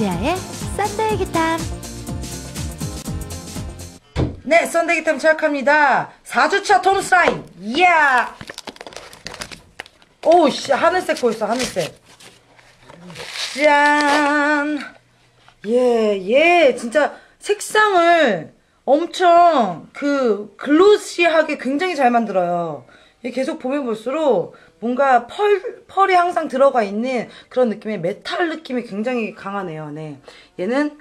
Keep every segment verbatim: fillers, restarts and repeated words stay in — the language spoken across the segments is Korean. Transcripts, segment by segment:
지아의 썬데이 기탐. 네, 썬데이 기탐 시작합니다. 사 주차 톰스 라인. 이야. 오우 씨, 하늘색 보였어. 하늘색. 짠. 예, 예. 진짜 색상을 엄청 그 글로시하게 굉장히 잘 만들어요. 계속 보면 볼수록 뭔가 펄, 펄이 항상 들어가 있는 그런 느낌의 메탈 느낌이 굉장히 강하네요. 네. 얘는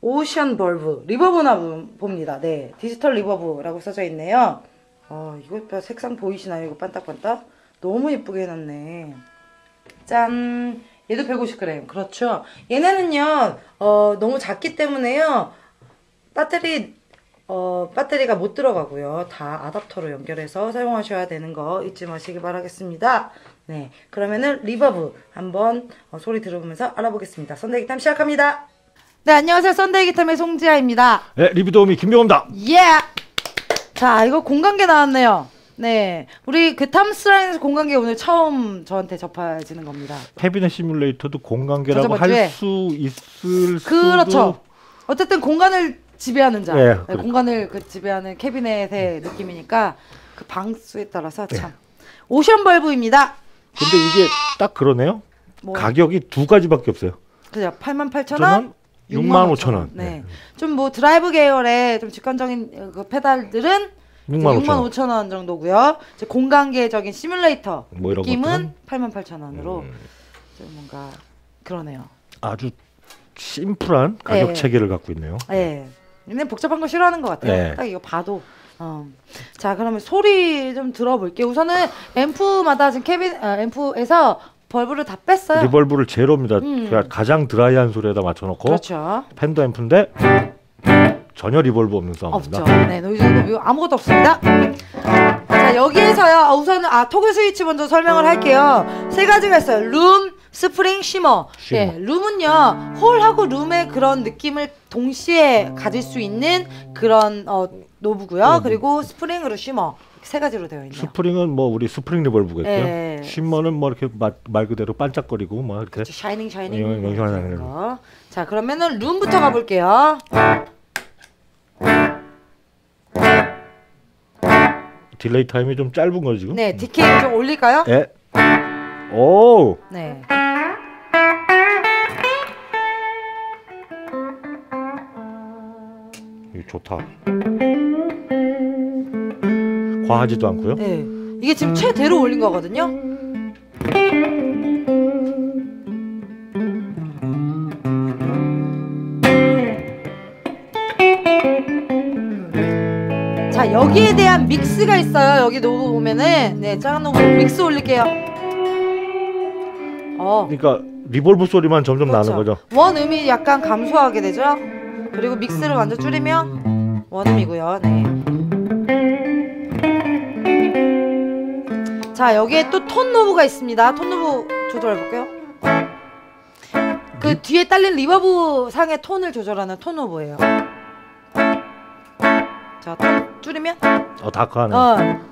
오션 벌브, 리버브나 봅니다. 네. 디지털 리버브라고 써져 있네요. 어, 이거 색상 보이시나요? 이거 반딱반딱? 너무 예쁘게 해놨네. 짠! 얘도 백오십 그램. 그렇죠. 얘네는요, 어, 너무 작기 때문에요. 배터리, 어, 배터리가 못 들어가고요. 다 아답터로 연결해서 사용하셔야 되는 거 잊지 마시기 바라겠습니다. 네, 그러면은 리버브 한번 어, 소리 들어보면서 알아보겠습니다. 썬데이 기탐 시작합니다. 네, 안녕하세요. 썬데이 기탐의 송지아입니다. 네, 리뷰 도우미 김병호입니다. 예! Yeah! 자, 이거 공간계 나왔네요. 네, 우리 그 탐스라인에서 공간계 오늘 처음 저한테 접해지는 겁니다. 헤비넷 시뮬레이터도 공간계라고 할 수 있을 수도. 그렇죠. 어쨌든 공간을 지배하는 자, 네, 네, 공간을 그 지배하는 캐비넷의 느낌이니까 그 방수에 따라서 참. 네. 오션 벌브입니다. 근데 이게 딱 그러네요. 뭐. 가격이 두 가지밖에 없어요. 그죠, 팔만 팔천 원, 육만 오천 원. 네, 좀 뭐 드라이브 계열의 좀 직관적인 그 페달들은 육만 오천 원 정도고요. 이제 공간계적인 시뮬레이터 뭐 느낌은 팔만 팔천 원으로 음. 좀 뭔가 그러네요. 아주 심플한 가격 네. 체계를 갖고 있네요. 네. 근데 복잡한 거 싫어하는 것 같아요. 네. 딱 이거 봐도. 어. 자, 그러면 소리 좀 들어볼게요. 우선은 앰프마다 지금 캐빈 아, 앰프에서 벌브를 다 뺐어요. 리벌브를 제로입니다. 음. 가장 드라이한 소리에다 맞춰놓고. 그렇죠. 펜더 앰프인데 전혀 리벌브 없는 사운드입니다. 없죠. 네, 노이즈 노브 아무것도 없습니다. 자, 여기에서요. 우선은 아 토글 스위치 먼저 설명을 할게요. 세 가지가 있어요. 룸, 스프링, 쉬머. 쉬머. 예, 룸은요 홀하고 룸의 그런 느낌을 동시에 가질 수 있는 그런 어, 노브고요. 그리고 스프링으로 쉬머 세 가지로 되어 있네요. 스프링은 뭐 우리 스프링 리벌브겠고요. 예. 쉬머는 뭐 이렇게 마, 말 그대로 반짝거리고 뭐 이렇게. 그렇죠. 샤이닝 샤이닝. 명시하는 거. 자, 그러면은 룸부터 가볼게요. 딜레이 타임이 좀 짧은 거죠 지금? 네, 디케이 좀 올릴까요? 예. 오. 네. 이거 좋다. 과하지도 않고요. 네. 이게 지금 최대로 올린 거거든요. 자, 여기에 대한 믹스가 있어요. 여기 노브 보면은 네, 작은 노브 믹스 올릴게요. 어. 그러니까 리볼브 소리만 점점 그렇죠. 나는 거죠. 원음이 약간 감소하게 되죠. 그리고 믹스를 완전 줄이면 원음이고요. 네. 자, 여기에 또 톤 노브가 있습니다. 톤 노브 조절해 볼게요. 그 음? 뒤에 딸린 리버브 상의 톤을 조절하는 톤 노브예요. 자, 톤 줄이면 어, 다크하네. 어.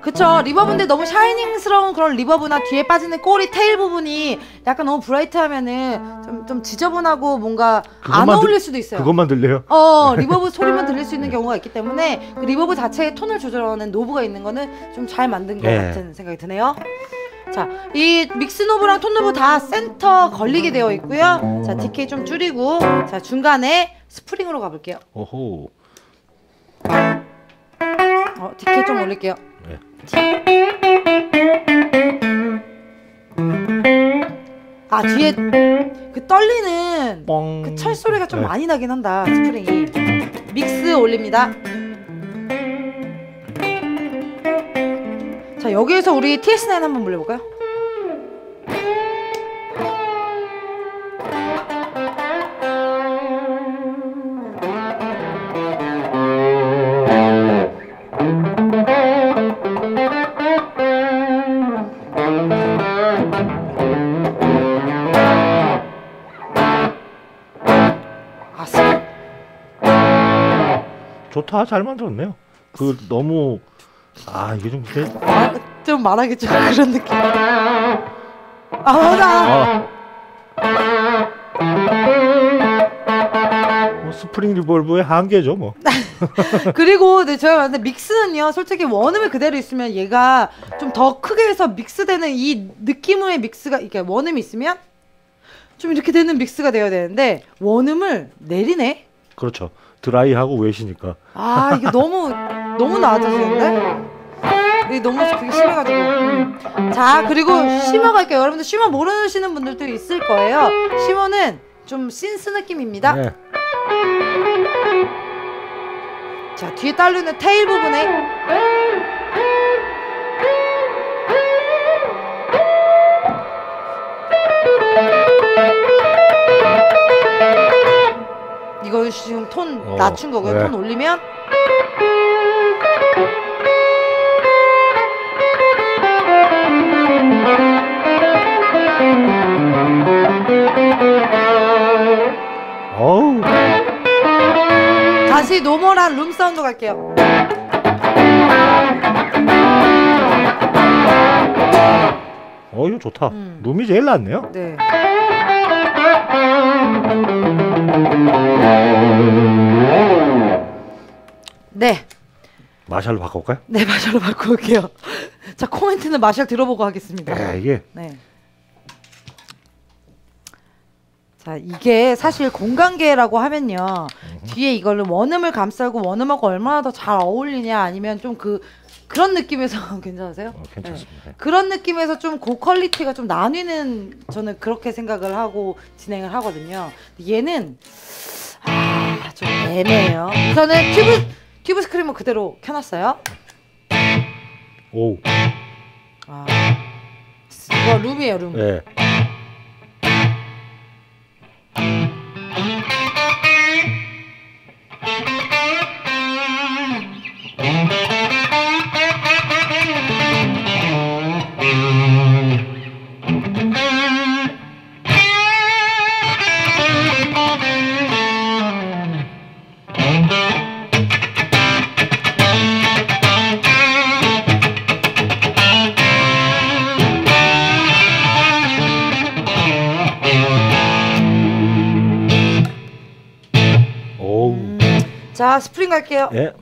그쵸, 리버브인데 너무 샤이닝스러운 그런 리버브나 뒤에 빠지는 꼬리 테일 부분이 약간 너무 브라이트하면은 좀, 좀 지저분하고 뭔가 안 어울릴 들, 수도 있어요. 그것만 들려요? 어, 리버브 소리만 들릴 수 있는 경우가 있기 때문에 그 리버브 자체의 톤을 조절하는 노브가 있는 거는 좀 잘 만든 것 네. 같은 생각이 드네요. 자, 이 믹스 노브랑 톤 노브 다 센터 걸리게 되어 있고요. 자, 디케이 좀 줄이고 자, 중간에 스프링으로 가볼게요. 오호. 어, 디케이 좀 올릴게요. 네. 아, 뒤에 그 떨리는 뻥. 그 철소리가 좀 네. 많이 나긴 한다. 스프링이 믹스 올립니다. 자, 여기에서 우리 티 에스 나인 한번 불려볼까요? 좋다, 잘 만들었네요. 그 너무 아 이게 좀 되게... 아, 좀 말하기 좀 그런 느낌. 아 맞아. 아. 뭐 스프링 리볼브의 한계죠 뭐. 그리고 네, 제가 봤는데 믹스는요 솔직히 원음이 그대로 있으면 얘가 좀 더 크게 해서 믹스되는 이 느낌의 믹스가, 그러니까 원음이 있으면 좀 이렇게 되는 믹스가 되어야 되는데 원음을 내리네. 그렇죠. 드라이하고 웨시니까. 아 이게 너무 너무 낮아지는데? 이게 너무 그게 심해가지고. 음. 자 그리고 쉬머 갈게요. 여러분들 쉬머 모르시는 분들도 있을 거예요. 쉬머는 좀 신스 느낌입니다. 네. 자 뒤에 딸리는 테일 부분에 이건 지금 톤 어, 낮춘 거고요. 네. 톤 올리면 어우. 다시 노멀한 룸 사운드 갈게요. 어 이거 좋다. 음. 룸이 제일 낫네요. 네. 네. 마샬로 바꿔볼까요? 네, 마샬로 바꿔볼게요. 자, 코멘트는 마샬 들어보고 하겠습니다. 에이, 예. 네. 자, 이게 사실 공간계라고 하면요. 음흠. 뒤에 이걸로 원음을 감싸고 원음하고 얼마나 더 잘 어울리냐, 아니면 좀 그 그런 느낌에서 괜찮으세요? 어, 괜찮습니다. 네. 그런 느낌에서 좀 고퀄리티가 좀 나뉘는, 저는 그렇게 생각을 하고 진행을 하거든요. 얘는 아, 좀 애매해요. 우선은 튜브 튜브 스크림은 그대로 켜놨어요. 오. 아, 이거 룸이에요, 룸. 네. 자, 스프링 갈게요. 예.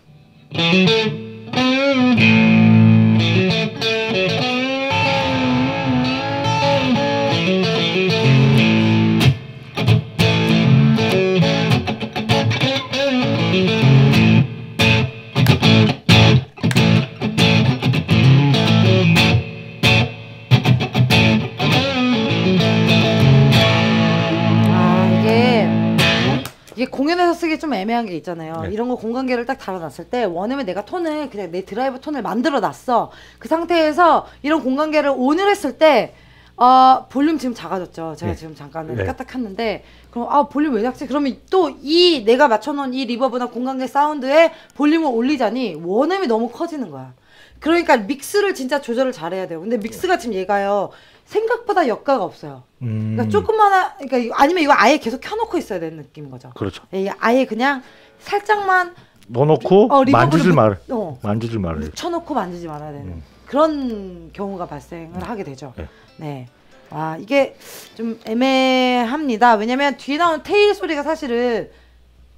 공연에서 쓰기 좀 애매한 게 있잖아요. 네. 이런 거 공간계를 딱 달아놨을 때 원음에 내가 톤을 그냥 내 드라이브 톤을 만들어놨어. 그 상태에서 이런 공간계를 온을 했을 때 어, 볼륨 지금 작아졌죠. 제가 네. 지금 잠깐 네. 까딱 켰는데 그럼 아 볼륨 왜 작지? 그러면 또 이 내가 맞춰놓은 이 리버브나 공간계 사운드에 볼륨을 올리자니 원음이 너무 커지는 거야. 그러니까 믹스를 진짜 조절을 잘해야 돼요. 근데 믹스가 지금 얘가요 생각보다 역가가 없어요. 음. 그러니까 조금만, 그러니까 아니면 이거 아예 계속 켜놓고 있어야 되는 느낌인 거죠. 그렇죠. 이게 아예 그냥 살짝만 넣어놓고 어, 만지질 말, 어, 만지질 말아요. 묻혀놓고 만지지 말아야 되는 음. 그런 경우가 발생을 음. 하게 되죠. 네. 네. 아 이게 좀 애매합니다. 왜냐면 뒤에 나오는 테일 소리가 사실은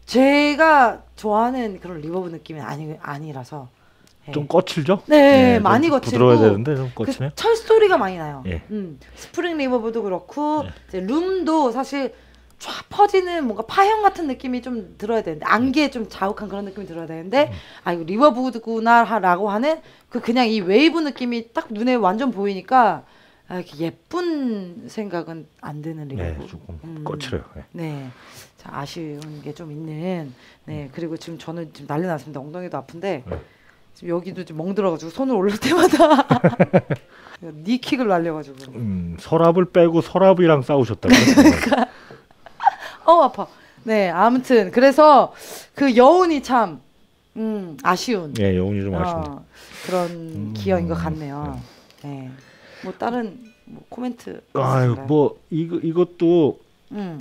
제가 좋아하는 그런 리버브 느낌이 아니 아니라서. 좀 거칠죠? 네, 네 많이 거칠고 부드러워야 되는데 좀 거칠네. 그 철소리가 많이 나요. 예. 음, 스프링 리버브도 그렇고 예. 이제 룸도 사실 쫙 퍼지는 뭔가 파형 같은 느낌이 좀 들어야 되는데 안개에 좀 자욱한 그런 느낌이 들어야 되는데 음. 아 이거 리버브구나 라고 하는 그 그냥 이 웨이브 느낌이 딱 눈에 완전 보이니까 아, 이렇게 예쁜 생각은 안 드는 리버브. 네, 조금 음. 거칠어요. 예. 네, 자, 아쉬운 게 좀 있는. 네, 음. 그리고 지금 저는 지금 난리 났습니다. 엉덩이도 아픈데. 예. 지금 여기도 좀 멍들어가지고 손을 올릴 때마다 니킥을 날려가지고 음, 서랍을 빼고 서랍이랑 싸우셨다고요? 그러니까 어우 아파. 네 아무튼 그래서 그 여운이 참 음, 아쉬운. 네 여운이 좀 아쉽네요. 어, 그런 음, 기억인 것 같네요. 네 뭐 다른 뭐 코멘트 아유 뭐 이거 이것도 음.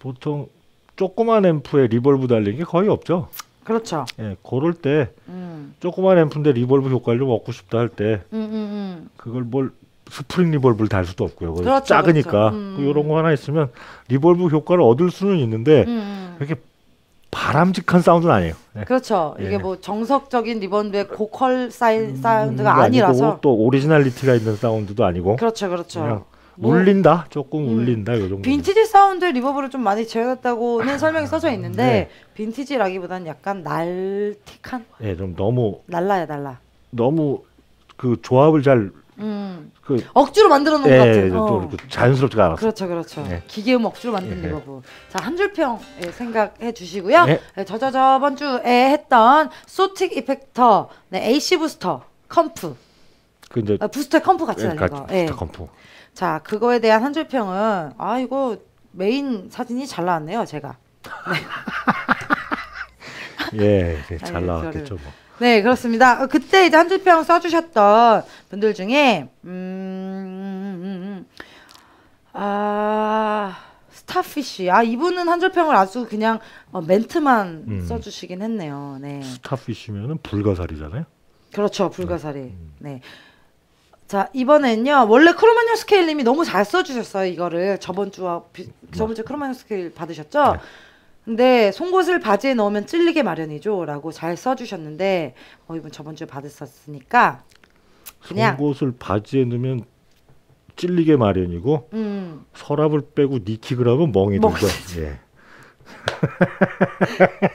보통 조그만 앰프에 리볼브 달린 게 거의 없죠. 그렇죠. 예, 그럴 때 음. 조그만 앰프인데 리볼브 효과를 좀 얻고 싶다 할 때 음, 음, 음. 그걸 뭘 스프링 리벌브를 달 수도 없고요. 그렇죠, 작으니까 이런 그렇죠. 음. 거 하나 있으면 리벌브 효과를 얻을 수는 있는데 음. 이렇게 바람직한 사운드는 아니에요. 네. 그렇죠. 이게 예. 뭐 정석적인 리벌브의 고퀄 사이, 음, 사운드가 아니라서 또 오리지널리티가 있는 사운드도 아니고. 그렇죠, 그렇죠. 울린다, 조금 음. 울린다 이 정도. 빈티지 사운드의 리버브를 좀 많이 재현했다고는 설명이 써져 있는데 네. 빈티지라기보다는 약간 날틱한. 예, 네, 좀 너무. 날라야 날라. 너무 그 조합을 잘. 음. 그 억지로 만들어 놓은 예, 것 같은. 예, 어. 자연스럽지가 않았어요. 그렇죠, 그렇죠. 예. 기계음 억지로 만든 예, 리버브. 예. 자, 한 줄 평 예, 생각해 주시고요. 예. 예, 저, 저 저번 주에 했던 소닉 이펙터, 네, 에이씨 부스터, 컴프. 그 이제 아, 부스터에 컴프 같이 달린 예, 거. 예. 컴프. 자, 그거에 대한 한 줄 평은 아 이거 메인 사진이 잘 나왔네요, 제가. 네. 예, 예, 잘 아니, 나왔겠죠. 뭐. 네, 그렇습니다. 그때 이제 한 줄 평 써주셨던 분들 중에 음, 아 스타피쉬, 아 이분은 한 줄 평을 아주 그냥 어, 멘트만 음. 써주시긴 했네요. 네. 스타피쉬면은 불가사리잖아요. 그렇죠, 불가사리. 음. 네. 자, 이번엔요. 원래 크로마뇽 스케일 님이 너무 잘 써주셨어요. 이거를 저번 주와 비, 저번 주 크로마뇽 스케일 받으셨죠? 네. 근데 송곳을 바지에 넣으면 찔리게 마련이죠 라고 잘 써주셨는데 어, 이분 저번 주에 받으셨으니까 그냥 송곳을 바지에 넣으면 찔리게 마련이고 음. 서랍을 빼고 니킥을 하면 멍이 들죠. 예.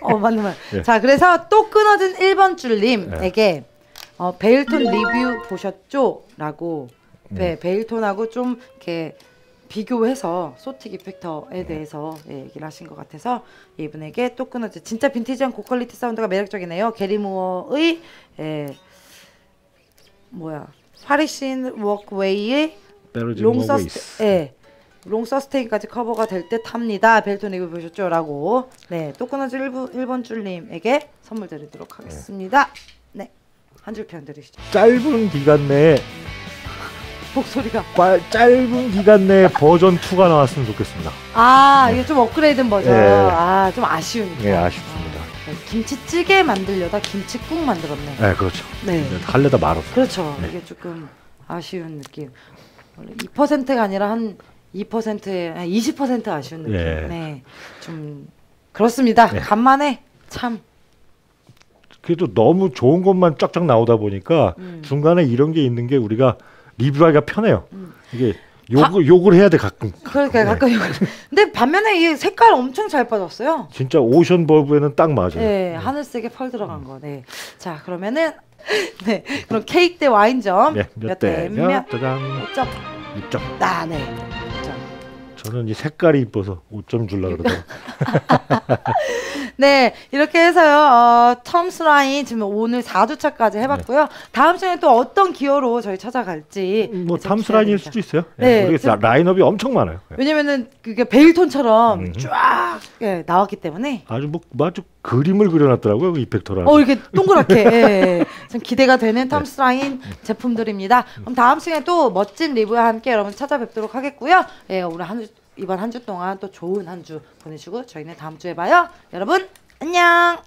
어, 맞는 말. 예. 자, 그래서 또 끊어진 일 번 줄님에게 예. 어, 베일톤 리뷰 보셨죠? 라고 네, 음. 베일톤하고 좀 이렇게 비교해서 소틱 이펙터에 대해서 음. 예, 얘기를 하신 것 같아서 이분에게 또 끊어져. 진짜 빈티지한 고퀄리티 사운드가 매력적이네요. 게리 무어의 예, 뭐야 파리신 워크웨이의 롱 서스테, 예, 롱 서스테인까지 커버가 될 듯 합니다. 베일톤 리뷰 보셨죠? 라고 네, 또 끊어져 일 번 줄님에게 선물 드리도록 하겠습니다. 네. 네. 한 줄 평 드리시죠. 짧은 기간 내에 목소리가 과, 짧은 기간 내에 버전 이가 나왔으면 좋겠습니다. 아 네. 이거 좀 업그레이드된 버전. 네. 아 좀 아쉬우니까. 네, 아쉽습니다. 아, 네. 김치찌개 만들려다 김치국 만들었네. 네, 그렇죠. 네, 할래다 말았어요. 그렇죠. 네. 이게 조금 아쉬운 느낌. 원래 이 퍼센트가 아니라 한 이 퍼센트에 이십 퍼센트 아쉬운 느낌. 네, 네. 좀 그렇습니다. 네. 간만에 참. 그래도 너무 좋은 것만 쫙쫙 나오다 보니까 음. 중간에 이런 게 있는 게 우리가 리뷰하기가 편해요. 음. 이게 욕을, 바... 욕을 해야 돼 가끔. 그러니까 가끔. 네. 가끔 욕을. 근데 반면에 이 색깔 엄청 잘 빠졌어요. 진짜 오션 버브에는 딱 맞아요. 네, 네. 하늘색에 펄 들어간 음. 거. 네. 자, 그러면은 네, 그럼 케이크 대 와인점 네, 몇 대 몇? 오 점. 육 점. 아, 네. 오 점. 저는 이 색깔이 이뻐서 오 점 주려고 그러더라고요. 네, 이렇게 해서요. 어, 톰스 라인 지금 오늘 사 주차까지 해봤고요. 네. 다음 시간에 또 어떤 기어로 저희 찾아갈지. 뭐 톰스 라인일 수도 있어요. 네, 네. 지금, 라인업이 엄청 많아요. 왜냐면은 그게 베일톤처럼 음. 쫙 예, 나왔기 때문에. 아주 뭐 아주 그림을 그려놨더라고요, 그 이펙터랑. 어, 이렇게 동그랗게. 예, 좀 기대가 되는 톰스 라인 네. 제품들입니다. 그럼 다음 시간에 또 멋진 리뷰와 함께 여러분 찾아뵙도록 하겠고요. 예, 오늘 한 주. 이번 한 주 동안 또 좋은 한 주 보내시고 저희는 다음 주에 봐요. 여러분 안녕.